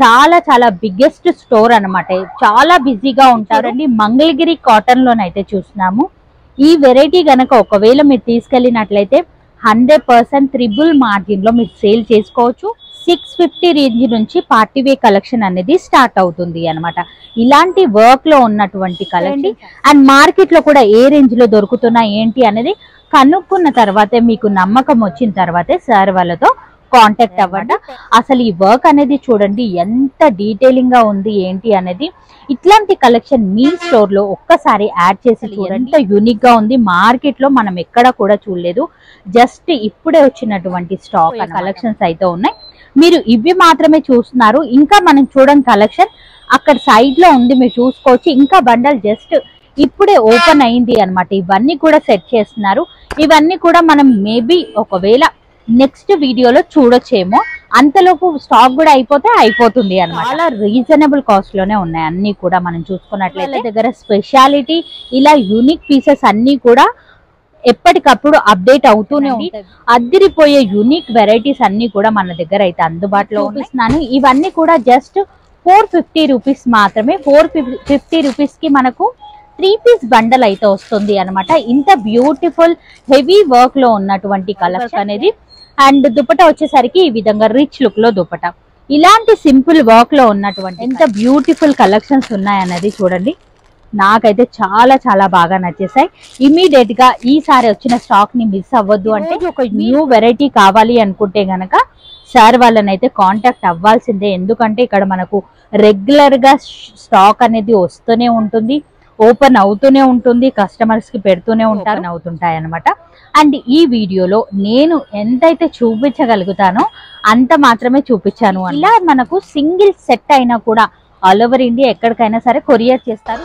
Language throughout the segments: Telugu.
చాలా చాలా బిగ్గెస్ట్ స్టోర్ అన్నమాట. చాలా బిజీగా ఉంటారండి. మంగళగిరి కాటన్ లోనైతే చూస్తున్నాము. ఈ వెరైటీ గనక ఒకవేళ మీరు తీసుకెళ్ళినట్లయితే 100% ట్రిపుల్ మార్జిన్ లో మీరు సేల్ చేసుకోవచ్చు. 650 రేంజ్ నుంచి పార్టీ వే కలెక్షన్ అనేది స్టార్ట్ అవుతుంది అన్నమాట. ఇలాంటి వర్క్ లో ఉన్నటువంటి కలెక్షన్ అండ్ మార్కెట్ లో కూడా ఏ రేంజ్ లో దొరుకుతున్నా ఏంటి అనేది కనుక్కున్న తర్వాతే, మీకు నమ్మకం వచ్చిన తర్వాతే సార్ వాళ్ళతో కాంటాక్ట్ అవ్వండి. అసలు ఈ వర్క్ అనేది చూడండి ఎంత డీటెయిలింగ్ గా ఉంది ఏంటి అనేది. ఇట్లాంటి కలెక్షన్ మీ స్టోర్ లో ఒక్కసారి యాడ్ చేసి చూడండి, యూనిక్ గా ఉంది. మార్కెట్ లో మనం ఎక్కడా కూడా చూడలేదు. జస్ట్ ఇప్పుడే వచ్చినటువంటి స్టాక్ కలెక్షన్స్ అయితే ఉన్నాయి. మీరు ఇవి మాత్రమే చూస్తున్నారు. ఇంకా మనం చూడని కలెక్షన్ అక్కడ సైడ్ లో ఉంది, మీరు చూసుకోవచ్చు. ఇంకా బండల్ జస్ట్ ఇప్పుడే ఓపెన్ అయింది అనమాట. ఇవన్నీ కూడా సెట్ చేస్తున్నారు. ఇవన్నీ కూడా మనం మేబీ ఒకవేళ నెక్స్ట్ వీడియోలో చూడొచ్చేమో. అంతలోపు స్టాక్ కూడా అయిపోతే అయిపోతుంది అనమాట. చాలా రీజనబుల్ కాస్ట్ లోనే ఉన్నాయి అన్ని కూడా. మనం చూసుకున్నట్లయితే దగ్గర స్పెషాలిటీ ఇలా యూనిక్ పీసెస్ అన్ని కూడా ఎప్పటికప్పుడు అప్డేట్ అవుతూనే ఉంటాయి. అదిరిపోయే యూనిక్ వెరైటీస్ అన్ని కూడా మన దగ్గర అయితే అందుబాటులో ఉన్నాను. ఇవన్నీ కూడా జస్ట్ 450 రూపీస్ మాత్రమే. 450 రూపీస్ కి మనకు 3 పీస్ బండల్ అయితే వస్తుంది అనమాట. ఇంత బ్యూటిఫుల్ హెవీ వర్క్ లో ఉన్నటువంటి కలర్స్ అనేది. అండ్ దుపట్టా వచ్చేసరికి ఈ విధంగా రిచ్ లుక్ లో దుపట్టా. ఇలాంటి సింపుల్ వర్క్ లో ఉన్నటువంటి ఎంత బ్యూటిఫుల్ కలెక్షన్స్ ఉన్నాయన్నది చూడండి. నాకైతే చాలా చాలా బాగా నచ్చేసాయి. ఇమీడియట్ గా ఈసారి వచ్చిన స్టాక్ ని మిస్ అవ్వద్దు అంటే, ఒక న్యూ వెరైటీ కావాలి అనుకుంటే గనక సార్ వాళ్ళని అయితే కాంటాక్ట్ అవ్వాల్సిందే. ఎందుకంటే ఇక్కడ మనకు రెగ్యులర్ గా స్టాక్ అనేది వస్తూనే ఉంటుంది, ఓపెన్ అవుతూనే ఉంటుంది, కస్టమర్స్ కి పెడుతూనే అవుతుంటాయి అనమాట. అండ్ ఈ వీడియోలో నేను ఎంతైతే చూపించగలుగుతానో అంత మాత్రమే చూపించాను. ఇలా మనకు సింగిల్ సెట్ అయినా కూడా ఆల్ ఓవర్ ఇండియా ఎక్కడికైనా సరే కొరియర్ చేస్తారు.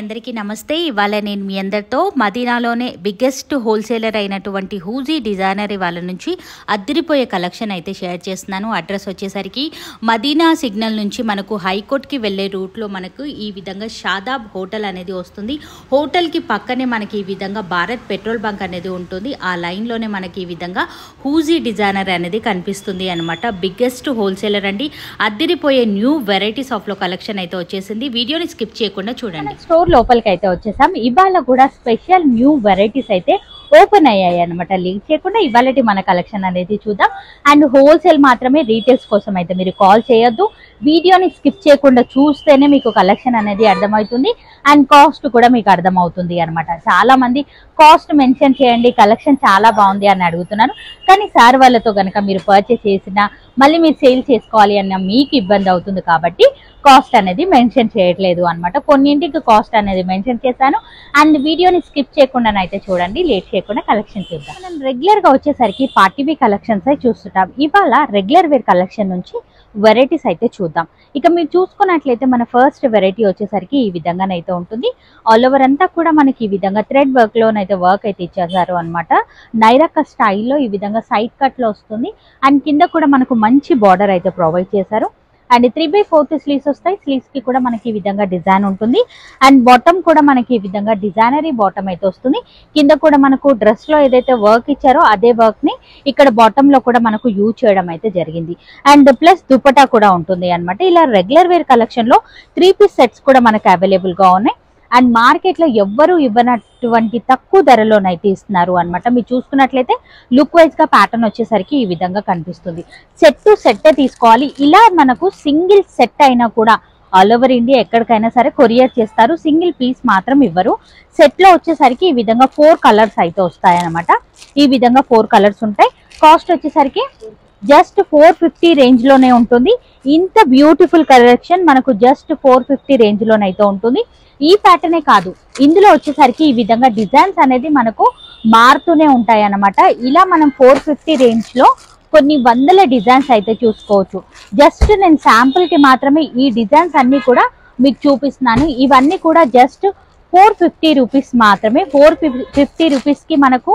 అందరికీ నమస్తే. ఇవాళ నేను మీ అందరితో మదీనాలోనే బిగ్గెస్ట్ హోల్సేలర్ అయినటువంటి హూజీ డిజైనర్ వాళ్ళ నుంచి అద్దిరిపోయే కలెక్షన్ అయితే షేర్ చేస్తున్నాను. అడ్రస్ వచ్చేసరికి మదీనా సిగ్నల్ నుంచి మనకు హైకోర్టుకి వెళ్ళే రూట్లో మనకు ఈ విధంగా షాదాబ్ హోటల్ అనేది వస్తుంది. హోటల్కి పక్కనే మనకి ఈ విధంగా భారత్ పెట్రోల్ బంక్ అనేది ఉంటుంది. ఆ లైన్లోనే మనకి ఈ విధంగా హూజీ డిజైనర్ అనేది కనిపిస్తుంది అనమాట. బిగ్గెస్ట్ హోల్సేలర్ అండి. అద్దిరిపోయే న్యూ వెరైటీస్ ఆఫ్లో కలెక్షన్ అయితే వచ్చేసింది. వీడియోని స్కిప్ చేయకుండా చూడండి. స్టోర్ లోపలికి అయితే వచ్చేసాం. ఇవాళ కూడా స్పెషల్ న్యూ వెరైటీస్ అయితే ఓపెన్ అయ్యాయి అనమాట. లీక్ చేయకుండా ఇవాళటి మన కలెక్షన్ అనేది చూద్దాం. అండ్ హోల్సేల్ మాత్రమే, రీటైల్స్ కోసం అయితే మీరు కాల్ చేయొద్దు. వీడియోని స్కిప్ చేయకుండా చూస్తేనే మీకు కలెక్షన్ అనేది అర్థమవుతుంది అండ్ కాస్ట్ కూడా మీకు అర్థమవుతుంది అనమాట. చాలా మంది కాస్ట్ మెన్షన్ చేయండి, కలెక్షన్ చాలా బాగుంది అని అడుగుతున్నారు. కానీ సార్ వాళ్ళతో కనుక మీరు పర్చేస్ చేసినా మళ్ళీ మీరు సేల్ చేసుకోవాలి అన్న మీకు ఇబ్బంది అవుతుంది కాబట్టి కాస్ట్ అనేది మెన్షన్ చేయట్లేదు అనమాట. కొన్నింటికి కాస్ట్ అనేది మెన్షన్ చేశాను. అండ్ వీడియోని స్కిప్ చేయకుండానైతే చూడండి, లేట్ చేయకుండా కలెక్షన్ చూద్దాం. మనం రెగ్యులర్ గా వచ్చేసరికి పార్టీ వేర్ కలెక్షన్స్ అయితే చూస్తుంటాం. ఇవాళ రెగ్యులర్ వేర్ కలెక్షన్ నుంచి వెరైటీస్ అయితే చూద్దాం. ఇక మీరు చూసుకున్నట్లయితే మన ఫస్ట్ వెరైటీ వచ్చేసరికి ఈ విధంగానైతే ఉంటుంది. ఆల్ ఓవర్ అంతా కూడా మనకి ఈ విధంగా థ్రెడ్ వర్క్ లోనైతే వర్క్ అయితే ఇచ్చేసారు అనమాట. నైరక్క స్టైల్లో ఈ విధంగా సైడ్ కట్ లో వస్తుంది. అండ్ కింద కూడా మనకు మంచి బార్డర్ అయితే ప్రొవైడ్ చేశారు. అండ్ 3/4 స్లీవ్స్ వస్తాయి. స్లీవ్స్ కి కూడా మనకి ఈ విధంగా డిజైన్ ఉంటుంది. అండ్ బాటమ్ కూడా మనకి ఈ విధంగా డిజైనరీ బాటమ్ అయితే వస్తుంది. కింద కూడా మనకు డ్రెస్ లో ఏదైతే వర్క్ ఇచ్చారో అదే వర్క్ ని ఇక్కడ బాటమ్ లో కూడా మనకు యూజ్ చేయడం అయితే జరిగింది. అండ్ ప్లస్ దుపట్టా కూడా ఉంటుంది అనమాట. ఇలా రెగ్యులర్ వేర్ కలెక్షన్ లో 3 పీస్ సెట్స్ కూడా మనకు అవైలబుల్ గా ఉన్నాయి. అండ్ మార్కెట్ లో ఎవ్వరూ ఇవ్వనటువంటి తక్కువ ధరలోనైతే ఇస్తున్నారు అనమాట. మీరు చూసుకున్నట్లయితే లుక్ వైజ్ గా ప్యాటర్న్ వచ్చేసరికి ఈ విధంగా కనిపిస్తుంది. సెట్ టు సెట్ తీసుకోవాలి. ఇలా మనకు సింగిల్ సెట్ అయినా కూడా ఆల్ ఓవర్ ఇండియా ఎక్కడికైనా సరే కొరియర్ చేస్తారు. సింగిల్ పీస్ మాత్రం ఇవ్వరు. సెట్ లో వచ్చేసరికి ఈ విధంగా 4 కలర్స్ అయితే వస్తాయి అనమాట. ఈ విధంగా 4 కలర్స్ ఉంటాయి. కాస్ట్ వచ్చేసరికి జస్ట్ 450 రేంజ్ లోనే ఉంటుంది. ఇంత బ్యూటిఫుల్ కలెక్షన్ మనకు జస్ట్ 450 రేంజ్ లోనైతే ఉంటుంది. ఈ ప్యాటర్నే కాదు, ఇందులో వచ్చేసరికి ఈ విధంగా డిజైన్స్ అనేది మనకు మారుతూనే ఉంటాయి అన్నమాట. ఇలా మనం 450 రేంజ్ లో కొన్ని వందల డిజైన్స్ అయితే చూసుకోవచ్చు. జస్ట్ నేను శాంపుల్ కి మాత్రమే ఈ డిజైన్స్ అన్ని కూడా మీకు చూపిస్తున్నాను. ఇవన్నీ కూడా జస్ట్ 450 రూపీస్ మాత్రమే. 450 రూపీస్ కి మనకు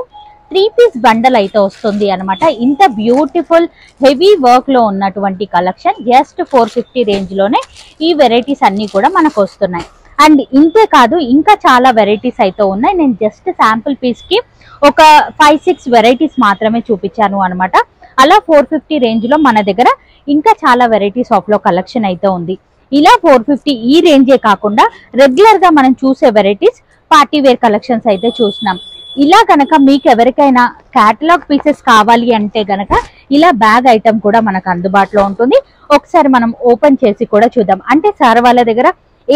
3 పీస్ బండల్ అయితే వస్తుంది అనమాట. ఇంత బ్యూటిఫుల్ హెవీ వర్క్ లో ఉన్నటువంటి కలెక్షన్ జస్ట్ 450 రేంజ్ లోనే ఈ వెరైటీస్ అన్ని కూడా మనకు వస్తున్నాయి. అండ్ ఇంతే కాదు ఇంకా చాలా వెరైటీస్ అయితే ఉన్నాయి. నేను జస్ట్ శాంపుల్ పీస్ కి ఒక 5-6 వెరైటీస్ మాత్రమే చూపించాను అన్నమాట. అలా 450 రేంజ్ లో మన దగ్గర ఇంకా చాలా వెరైటీస్ ఆఫ్ లో కలెక్షన్ అయితే ఉంది. ఇలా 450 ఈ రేంజే కాకుండా రెగ్యులర్ గా మనం చూసే వెరైటీస్ పార్టీ వేర్ కలెక్షన్స్ అయితే చూస్తున్నాం. ఇలా గనక మీకు ఎవరికైనా క్యాటలాగ్ పీసెస్ కావాలి అంటే గనక ఇలా బ్యాగ్ ఐటమ్ కూడా మనకు అందుబాటులో ఉంటుంది. ఒకసారి మనం ఓపెన్ చేసి కూడా చూద్దాం. అంటే సార్ వాళ్ళ దగ్గర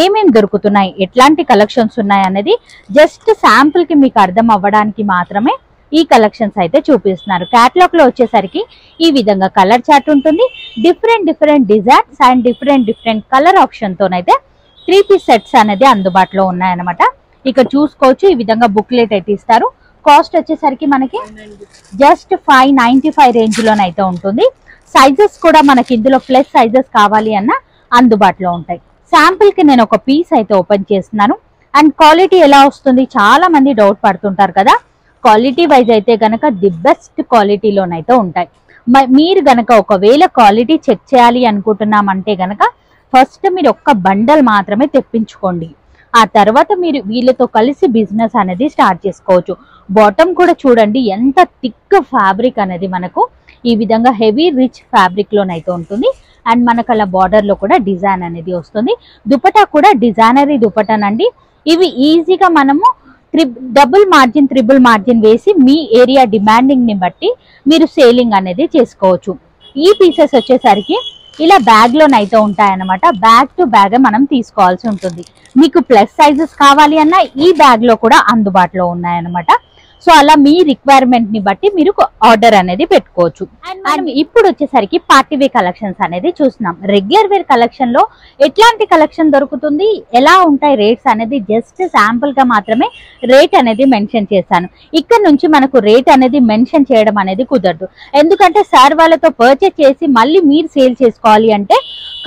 ఏమేమి దొరుకుతున్నాయి, ఎట్లాంటి కలెక్షన్స్ ఉన్నాయి అనేది జస్ట్ శాంపుల్ కి మీకు అర్థం అవ్వడానికి మాత్రమే ఈ కలెక్షన్స్ అయితే చూపిస్తున్నారు. క్యాటలాగ్ లో వచ్చేసరికి ఈ విధంగా కలర్ చార్ట్ ఉంటుంది. Different designs and different colour option తోనైతే 3 పీస్ సెట్స్ అనేది అందుబాటులో ఉన్నాయన్నమాట. ఇక్కడ చూసుకోవచ్చు ఈ విధంగా బుక్లెట్ అయితే ఇస్తారు. కాస్ట్ వచ్చేసరికి మనకి జస్ట్ 595 రేంజ్ లోనైతే ఉంటుంది. సైజెస్ కూడా మనకి ఇందులో ప్లస్ సైజెస్ కావాలి అన్న అందుబాటులో ఉంటాయి. శాంపుల్ కి నేను ఒక పీస్ అయితే ఓపెన్ చేస్తున్నాను. అండ్ క్వాలిటీ ఎలా వస్తుంది చాలా మంది డౌట్ పడుతుంటారు కదా. క్వాలిటీ వైజ్ అయితే గనక ది బెస్ట్ క్వాలిటీలోనైతే ఉంటాయి. మీరు గనక ఒకవేళ క్వాలిటీ చెక్ చేయాలి అనుకుంటున్నామంటే గనక ఫస్ట్ మీరు ఒక్క బండల్ మాత్రమే తెప్పించుకోండి. ఆ తర్వాత మీరు వీళ్ళతో కలిసి బిజినెస్ అనేది స్టార్ట్ చేసుకోవచ్చు. బాటమ్ కూడా చూడండి ఎంత థిక్ ఫ్యాబ్రిక్ అనేది మనకు ఈ విధంగా హెవీ రిచ్ ఫ్యాబ్రిక్ లోనైతే ఉంటుంది. అండ్ మనకు అలా బార్డర్ లో కూడా డిజైన్ అనేది వస్తుంది. దుపటా కూడా డిజైనరీ దుపటానండి. ఇవి ఈజీగా మనము ట్రిపుల్ మార్జిన్ వేసి మీ ఏరియా డిమాండింగ్ ని బట్టి మీరు సేలింగ్ అనేది చేసుకోవచ్చు. ఈ పీసెస్ వచ్చేసరికి ఇలా బ్యాగ్ లోనైతే ఉంటాయన్నమాట. బ్యాగ్ టు బ్యాగ్ మనం తీసుకోవాల్సి ఉంటుంది. మీకు ప్లస్ సైజెస్ కావాలి అన్న ఈ బ్యాగ్ లో కూడా అందుబాటులో ఉన్నాయన్నమాట. సో అలా మీ రిక్వైర్మెంట్ ని బట్టి మీరు ఆర్డర్ అనేది పెట్టుకోవచ్చు. అండ్ ఇప్పుడు వచ్చేసరికి పార్టీ వేర్ కలెక్షన్స్ అనేది చూస్తున్నాం. రెగ్యులర్ వేర్ కలెక్షన్ లో ఎట్లాంటి కలెక్షన్ దొరుకుతుంది, ఎలా ఉంటాయి రేట్స్ అనేది జస్ట్ శాంపుల్ గా మాత్రమే రేట్ అనేది మెన్షన్ చేశాను. ఇక్కడ నుంచి మనకు రేట్ అనేది మెన్షన్ చేయడం అనేది కుదరదు. ఎందుకంటే సార్ వాళ్ళతో పర్చేస్ చేసి మళ్ళీ మీరు సేల్ చేసుకోవాలి అంటే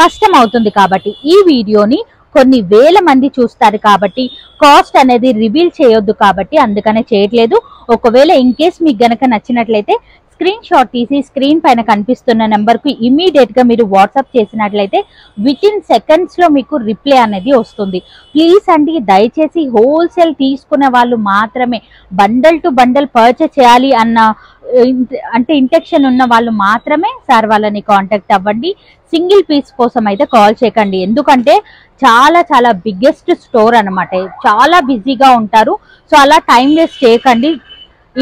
కష్టం అవుతుంది. కాబట్టి ఈ వీడియోని కొన్ని వేల మంది చూస్తారు కాబట్టి కాస్ట్ అనేది రివీల్ చేయొద్దు కాబట్టి అందుకనే చేయట్లేదు. ఒకవేళ ఇన్ కేస్ మీకు గనక నచ్చినట్లయితే స్క్రీన్ షాట్ తీసి స్క్రీన్ పైన కనిపిస్తున్న నెంబర్ కు ఇమీడియట్ గా మీరు వాట్సాప్ చేసినట్లయితే విత్ ఇన్ సెకండ్స్ లో మీకు రిప్లై అనేది వస్తుంది. ప్లీజ్ అండి దయచేసి హోల్సేల్ తీసుకునే వాళ్ళు మాత్రమే, బండల్ టు బండల్ పర్చేస్ చేయాలి అన్న అంటే ఇంటెక్షన్ ఉన్న వాళ్ళు మాత్రమే సార్ వాళ్ళని కాంటాక్ట్ అవ్వండి. సింగిల్ పీస్ కోసం అయితే కాల్ చేయకండి. ఎందుకంటే చాలా బిగ్గెస్ట్ స్టోర్ అనమాట. చాలా బిజీగా ఉంటారు. సో అలా టైం వేస్ట్ చేయకండి.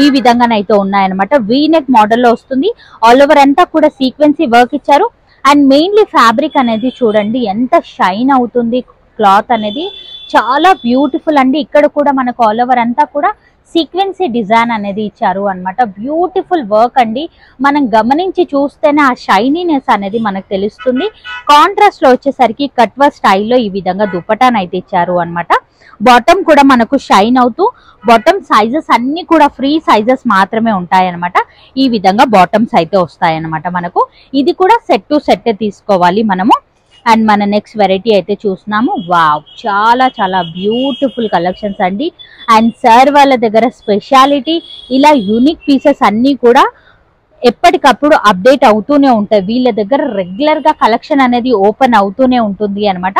ఈ విధంగానైతే ఉన్నాయన్నమాట. వీనెక్ మోడల్లో వస్తుంది. ఆల్ ఓవర్ అంతా కూడా సీక్వెన్సీ వర్క్ ఇచ్చారు. అండ్ మెయిన్లీ ఫ్యాబ్రిక్ అనేది చూడండి ఎంత షైన్ అవుతుంది. క్లాత్ అనేది చాలా బ్యూటిఫుల్ అండి. ఇక్కడ కూడా మనకు ఆల్ ఓవర్ అంతా కూడా సీక్వెన్సీ డిజైన్ అనేది ఇచ్చారు అనమాట. బ్యూటిఫుల్ వర్క్ అండి. మనం గమనించి చూస్తేనే ఆ షైనీనెస్ అనేది మనకు తెలుస్తుంది. కాంట్రాస్ట్ లో వచ్చేసరికి కట్వా స్టైల్లో ఈ విధంగా దుపటానైతే ఇచ్చారు అనమాట. బాటమ్ కూడా మనకు షైన్ అవుతూ బాటమ్ సైజెస్ అన్ని కూడా ఫ్రీ సైజెస్ మాత్రమే ఉంటాయన్నమాట. ఈ విధంగా బాటమ్స్ అయితే వస్తాయన్నమాట. మనకు ఇది కూడా సెట్ టు సెట్ తీసుకోవాలి మనము. అండ్ మన నెక్స్ట్ వెరైటీ అయితే చూస్తున్నాము. వావ్, చాలా బ్యూటిఫుల్ కలెక్షన్స్ అండి. అండ్ సార్ వాళ్ళ దగ్గర స్పెషాలిటీ ఇలా యూనిక్ పీసెస్ అన్నీ కూడా ఎప్పటికప్పుడు అప్డేట్ అవుతూనే ఉంటాయి. వీళ్ళ దగ్గర రెగ్యులర్ గా కలెక్షన్ అనేది ఓపెన్ అవుతూనే ఉంటుంది అనమాట.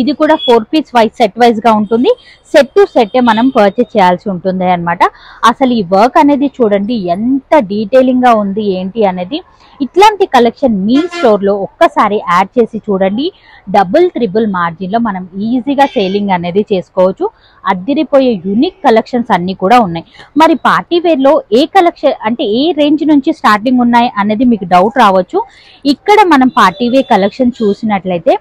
ఇది కూడా 4 పీస్ వైజ్ సెట్ వైజ్ గా ఉంటుంది. సెట్ టు సెట్ మనం పర్చేస్ చేయాల్సి ఉంటుంది అనమాట. అసలు ఈ వర్క్ అనేది చూడండి ఎంత డీటెయిలింగ్ గా ఉంది ఏంటి అనేది. ఇట్లాంటి కలెక్షన్ మీ స్టోర్ లో ఒక్కసారి యాడ్ చేసి చూడండి. ట్రిపుల్ మార్జిన్ లో మనం ఈజీగా సేలింగ్ అనేది చేసుకోవచ్చు. అద్దిరిపోయే యూనిక్ కలెక్షన్స్ అన్ని కూడా ఉన్నాయి. మరి పార్టీ వేర్ లో ఏ కలెక్షన్ అంటే ఏ రేంజ్ నుంచి స్టార్టింగ్ ఉన్నాయి అనేది మీకు డౌట్ రావచ్చు. ఇక్కడ మనం పార్టీ వేర్ కలెక్షన్ చూసినట్లయితే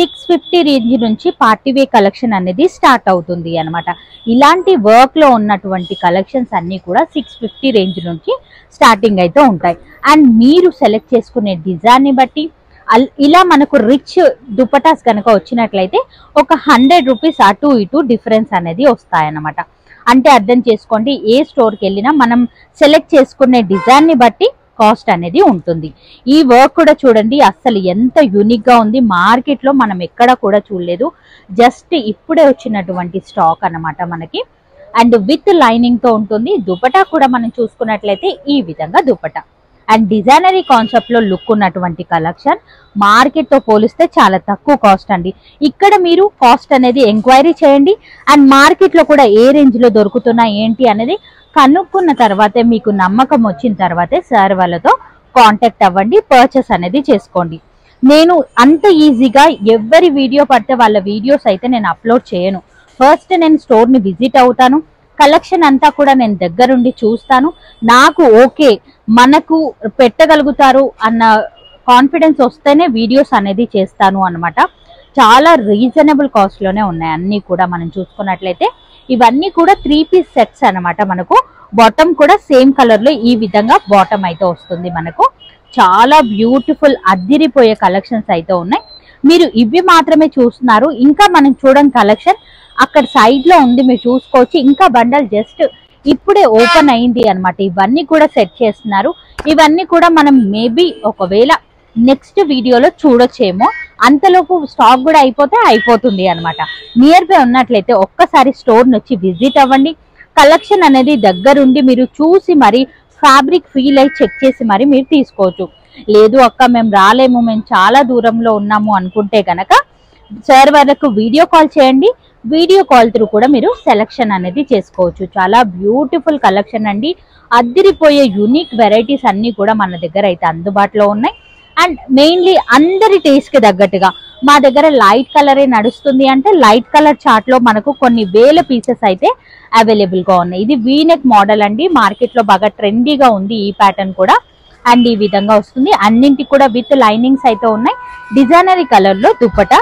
650 రేంజ్ నుంచి పార్టీ వేర్ కలెక్షన్ అనేది స్టార్ట్ అవుతుంది అనమాట. ఇలాంటి వర్క్ లో ఉన్నటువంటి కలెక్షన్స్ అన్ని కూడా 650 రేంజ్ నుంచి స్టార్టింగ్ అయితే ఉంటాయి. అండ్ మీరు సెలెక్ట్ చేసుకునే డిజైన్ ని బట్టి ఇలా మనకు రిచ్ దుపటాస్ కనుక వచ్చినట్లయితే ఒక 100 రూపీస్ అటు ఇటు డిఫరెన్స్ అనేది వస్తాయన్నమాట. అంటే అర్థం చేసుకోండి, ఏ స్టోర్కి వెళ్ళినా మనం సెలెక్ట్ చేసుకునే డిజైన్ ని బట్టి కాస్ట్ అనేది ఉంటుంది. ఈ వర్క్ కూడా చూడండి అస్సలు ఎంత యూనిక్ గా ఉంది. మార్కెట్ లో మనం ఎక్కడ కూడా చూడలేదు. జస్ట్ ఇప్పుడే వచ్చినటువంటి స్టాక్ అన్నమాట మనకి. అండ్ విత్ లైనింగ్ తో ఉంటుంది. దుపటా కూడా మనం చూసుకున్నట్లయితే ఈ విధంగా దుపటా అండ్ డిజైనరీ కాన్సెప్ట్ లో లుక్ ఉన్నటువంటి కలెక్షన్ మార్కెట్ తో పోలిస్తే చాలా తక్కువ కాస్ట్ అండి. ఇక్కడ మీరు కాస్ట్ అనేది ఎంక్వైరీ చేయండి అండ్ మార్కెట్ లో కూడా ఏ రేంజ్ లో దొరుకుతున్నా ఏంటి అనేది కనుక్కున్న తర్వాతే మీకు నమ్మకం వచ్చిన తర్వాతే సార్ వాళ్ళతో కాంటాక్ట్ అవ్వండి, పర్చేస్ అనేది చేసుకోండి. నేను అంత ఈజీగా ఎవరి వీడియో పడితే వాళ్ళ వీడియోస్ అయితే నేను అప్లోడ్ చేయను. ఫస్ట్ నేను స్టోర్ ని విజిట్ అవుతాను, కలెక్షన్ అంతా కూడా నేను దగ్గరుండి చూస్తాను. నాకు ఓకే మనకు పెట్టగలుగుతారు అన్న కాన్ఫిడెన్స్ వస్తేనే వీడియోస్ అనేది చేస్తాను అన్నమాట. చాలా రీజనబుల్ కాస్ట్ లోనే ఉన్నాయి అన్నీ కూడా. మనం చూసుకున్నట్లయితే ఇవన్నీ కూడా 3 పీస్ సెట్స్ అన్నమాట. మనకు బాటమ్ కూడా సేమ్ కలర్ లో ఈ విధంగా బాటమ్ అయితే వస్తుంది. మనకు చాలా బ్యూటిఫుల్ అద్దిరిపోయే కలెక్షన్స్ అయితే ఉన్నాయి. మీరు ఇవి మాత్రమే చూస్తున్నారు, ఇంకా మనం చూడడం కలెక్షన్ అక్కడ సైడ్ లో ఉంది, మీరు చూసుకోవచ్చు. ఇంకా బండల్ జస్ట్ ఇప్పుడే ఓపెన్ అయింది అనమాట. ఇవన్నీ కూడా సెట్ చేస్తున్నారు. ఇవన్నీ కూడా మనం మేబీ ఒకవేళ నెక్స్ట్ వీడియోలో చూడొచ్చేమో, అంతలోపు స్టాక్ కూడా అయిపోతే అయిపోతుంది అనమాట. నియర్ బై ఉన్నట్లయితే ఒక్కసారి స్టోర్ నుంచి విజిట్ అవ్వండి. కలెక్షన్ అనేది దగ్గరుండి మీరు చూసి మరి ఫ్యాబ్రిక్ ఫీల్ అయి చెక్ చేసి మరి మీరు తీసుకోవచ్చు. లేదు అక్క మేము రాలేము, మేము చాలా దూరంలో ఉన్నాము అనుకుంటే గనక సార్ వరకు వీడియో కాల్ చేయండి. వీడియో కాల్ త్రూ కూడా మీరు సెలెక్షన్ అనేది చేసుకోవచ్చు. చాలా బ్యూటిఫుల్ కలెక్షన్ అండి. అద్దిరిపోయే యూనిక్ వెరైటీస్ అన్నీ కూడా మన దగ్గర అయితే అందుబాటులో ఉన్నాయి. అండ్ మెయిన్లీ అందరి టేస్ట్కి తగ్గట్టుగా మా దగ్గర లైట్ కలరే నడుస్తుంది అంటే లైట్ కలర్ చార్ట్లో మనకు కొన్ని వేల పీసెస్ అయితే అవైలబుల్గా ఉన్నాయి. ఇది వీనెక్ మోడల్ అండి, మార్కెట్లో బాగా ట్రెండీగా ఉంది ఈ ప్యాటర్న్ కూడా. అండ్ ఈ విధంగా వస్తుంది. అన్నింటికి కూడా విత్ లైనింగ్స్ అయితే ఉన్నాయి. డిజైనరీ కలర్లో దుప్పట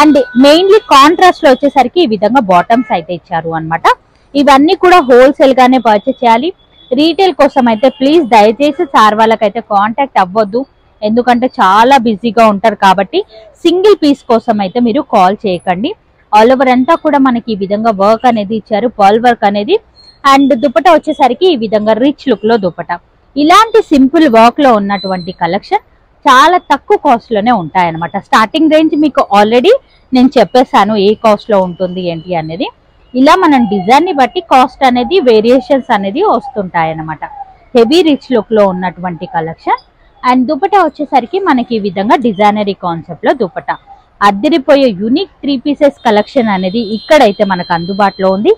అండ్ మెయిన్లీ కాంట్రాస్ట్లో వచ్చేసరికి ఈ విధంగా బాటమ్స్ అయితే ఇచ్చారు అనమాట. ఇవన్నీ కూడా హోల్సేల్గానే పర్చేస్ చేయాలి. రీటైల్ కోసం అయితే ప్లీజ్ దయచేసి సార్ వాళ్ళకైతే కాంటాక్ట్ అవ్వద్దు, ఎందుకంటే చాలా బిజీగా ఉంటారు కాబట్టి. సింగిల్ పీస్ కోసం అయితే మీరు కాల్ చేయకండి. ఆల్ ఓవర్ అంతా కూడా మనకి ఈ విధంగా వర్క్ అనేది ఇచ్చారు, పర్ల్ వర్క్ అనేది. అండ్ దుపట వచ్చేసరికి ఈ విధంగా రిచ్ లుక్లో దుపట. ఇలాంటి సింపుల్ వర్క్లో ఉన్నటువంటి కలెక్షన్ చాలా తక్కువ కాస్ట్లోనే ఉంటాయన్నమాట. స్టార్టింగ్ రేంజ్ మీకు ఆల్రెడీ నేను చెప్పేశాను ఏ కాస్ట్లో ఉంటుంది ఏంటి అనేది. ఇలా మనం డిజైన్ని బట్టి కాస్ట్ అనేది వేరియేషన్స్ అనేది వస్తుంటాయన్నమాట. హెవీ రిచ్ లుక్లో ఉన్నటువంటి కలెక్షన్. అండ్ దుపట వచ్చేసరికి మనకి ఈ విధంగా డిజైనరీ కాన్సెప్ట్లో దుపట. అద్దరిపోయే యూనిక్ 3 పీసెస్ కలెక్షన్ అనేది ఇక్కడైతే మనకు అందుబాటులో ఉంది.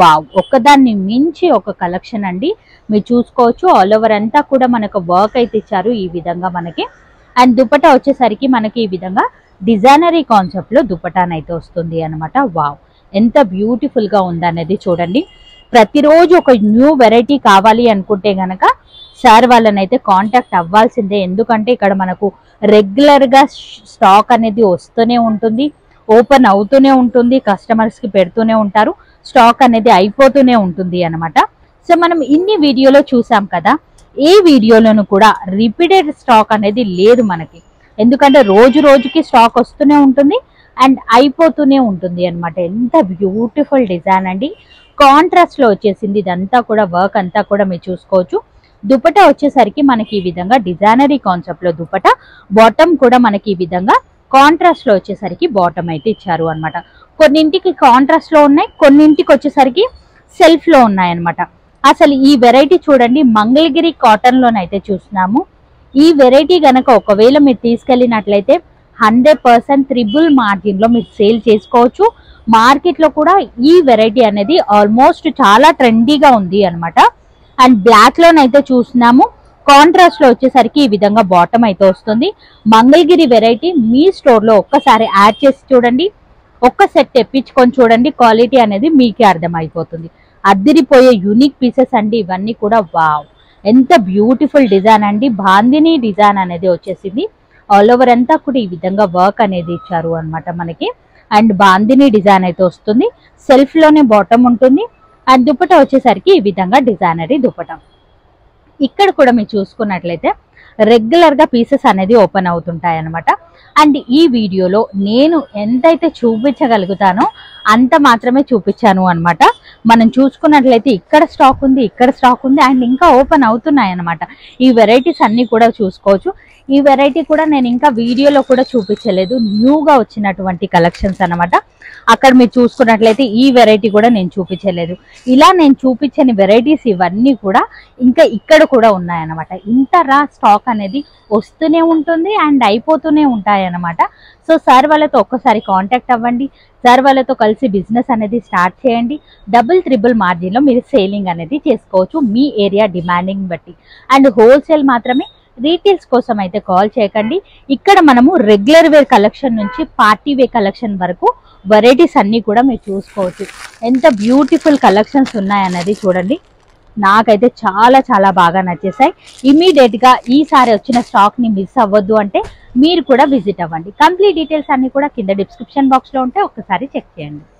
వావ్, ఒకదాన్ని మించి ఒక కలెక్షన్ అండి. మీరు చూసుకోవచ్చు ఆల్ ఓవర్ అంతా కూడా మనకు వర్క్ అయితే ఇచ్చారు ఈ విధంగా మనకి. అండ్ దుపట వచ్చేసరికి మనకి ఈ విధంగా డిజైనరీ కాన్సెప్ట్లో దుపటానైతే వస్తుంది అనమాట. వావ్, ఎంత బ్యూటిఫుల్గా ఉందనేది చూడండి. ప్రతిరోజు ఒక న్యూ వెరైటీ కావాలి అనుకుంటే గనక సార్ వాళ్ళనైతే కాంటాక్ట్ అవ్వాల్సిందే, ఎందుకంటే ఇక్కడ మనకు రెగ్యులర్గా స్టాక్ అనేది వస్తూనే ఉంటుంది, ఓపెన్ అవుతూనే ఉంటుంది, కస్టమర్స్కి పెడుతూనే ఉంటారు, స్టాక్ అనేది అయిపోతూనే ఉంటుంది అనమాట. సో మనం ఇన్ని వీడియోలో చూసాం కదా, ఏ వీడియోలోనూ కూడా రిపీటెడ్ స్టాక్ అనేది లేదు మనకి, ఎందుకంటే రోజు రోజుకి స్టాక్ వస్తూనే ఉంటుంది అండ్ అయిపోతూనే ఉంటుంది అనమాట. ఎంత బ్యూటిఫుల్ డిజైన్ అండి. కాంట్రాస్ట్లో వచ్చేసింది ఇదంతా కూడా వర్క్ అంతా కూడా మీరు చూసుకోవచ్చు. దుపట వచ్చేసరికి మనకి ఈ విధంగా డిజైనరీ కాన్సెప్ట్లో దుపట. బాటమ్ కూడా మనకి ఈ విధంగా కాంట్రాస్ట్లో వచ్చేసరికి బాటమ్ అయితే ఇచ్చారు అనమాట. కొన్నింటికి కాంట్రాస్ట్లో ఉన్నాయి, కొన్నింటికి వచ్చేసరికి సెల్ఫ్లో ఉన్నాయన్నమాట. అసలు ఈ వెరైటీ చూడండి, మంగళగిరి కాటన్లోనైతే చూస్తున్నాము. ఈ వెరైటీ కనుక ఒకవేళ మీరు తీసుకెళ్ళినట్లయితే 100% ట్రిపుల్ మార్జిన్లో మీరు సేల్ చేసుకోవచ్చు. మార్కెట్లో కూడా ఈ వెరైటీ అనేది ఆల్మోస్ట్ చాలా ట్రెండీగా ఉంది అనమాట. అండ్ బ్లాక్లోనైతే చూస్తున్నాము. కాంట్రాస్ట్లో వచ్చేసరికి ఈ విధంగా బాటమ్ అయితే వస్తుంది. మంగళగిరి వెరైటీ మీ స్టోర్లో ఒక్కసారి యాడ్ చేసి చూడండి, ఒక్క సెట్ తెప్పించుకొని చూడండి, క్వాలిటీ అనేది మీకే అర్థమైపోతుంది. అద్దిరిపోయే యూనిక్ పీసెస్ అండి ఇవన్నీ కూడా. వావ్, ఎంత బ్యూటిఫుల్ డిజైన్ అండి. బాందిని డిజైన్ అనేది వచ్చేసింది. ఆల్ ఓవర్ అంతా కూడా ఈ విధంగా వర్క్ అనేది ఇచ్చారు అనమాట మనకి. అండ్ బాందిని డిజైన్ అయితే వస్తుంది. సెల్ఫ్లోనే బాటమ్ ఉంటుంది. అండ్ దుపట వచ్చేసరికి ఈ విధంగా డిజైనరీ దుపట. ఇక్కడ కూడా మీరు చూసుకున్నట్లయితే రెగ్యులర్గా పీసెస్ అనేది ఓపెన్ అవుతుంటాయి అనమాట. అండ్ ఈ వీడియోలో నేను ఎంతైతే చూపించగలుగుతానో అంత మాత్రమే చూపించాను అనమాట. మనం చూసుకున్నట్లయితే ఇక్కడ స్టాక్ ఉంది, ఇక్కడ స్టాక్ ఉంది, అండ్ ఇంకా ఓపెన్ అవుతున్నాయి అనమాట. ఈ వెరైటీస్ అన్నీ కూడా చూసుకోవచ్చు. ఈ వెరైటీ కూడా నేను ఇంకా వీడియోలో కూడా చూపించలేదు, న్యూగా వచ్చినటువంటి కలెక్షన్స్ అన్నమాట. అక్కడ మీరు చూసుకున్నట్లయితే ఈ వెరైటీ కూడా నేను చూపించలేదు. ఇలా నేను చూపించని వెరైటీస్ ఇవన్నీ కూడా ఇంకా ఇక్కడ కూడా ఉన్నాయి అన్నమాట. ఇంత రా స్టాక్ అనేది వస్తూనే ఉంటుంది అండ్ అయిపోతూనే ఉంటాయి అన్నమాట. సో సార్ వాళ్ళతో ఒక్కసారి కాంటాక్ట్ అవ్వండి, సార్ వాళ్ళతో కలిసి బిజినెస్ అనేది స్టార్ట్ చేయండి. 300 మార్జిన్లో మీరు సేలింగ్ అనేది చేసుకోవచ్చు మీ ఏరియా డిమాండింగ్ బట్టి. అండ్ హోల్సేల్ మాత్రమే, రీటైల్స్ కోసం అయితే కాల్ చేయకండి. ఇక్కడ మనము రెగ్యులర్ వేర్ కలెక్షన్ నుంచి పార్టీ వేర్ కలెక్షన్ వరకు వెరైటీస్ అన్నీ కూడా మీరు చూసుకోవచ్చు. ఎంత బ్యూటిఫుల్ కలెక్షన్స్ ఉన్నాయన్నది చూడండి, నాకైతే చాలా చాలా బాగా నచ్చేసాయి. ఇమీడియట్గా ఈసారి వచ్చిన స్టాక్ని మిస్ అవ్వద్దు అంటే మీరు కూడా విజిట్ అవ్వండి. కంప్లీట్ డీటెయిల్స్ అన్నీ కూడా కింద డిస్క్రిప్షన్ బాక్స్లో ఉంటే ఒక్కసారి చెక్ చేయండి.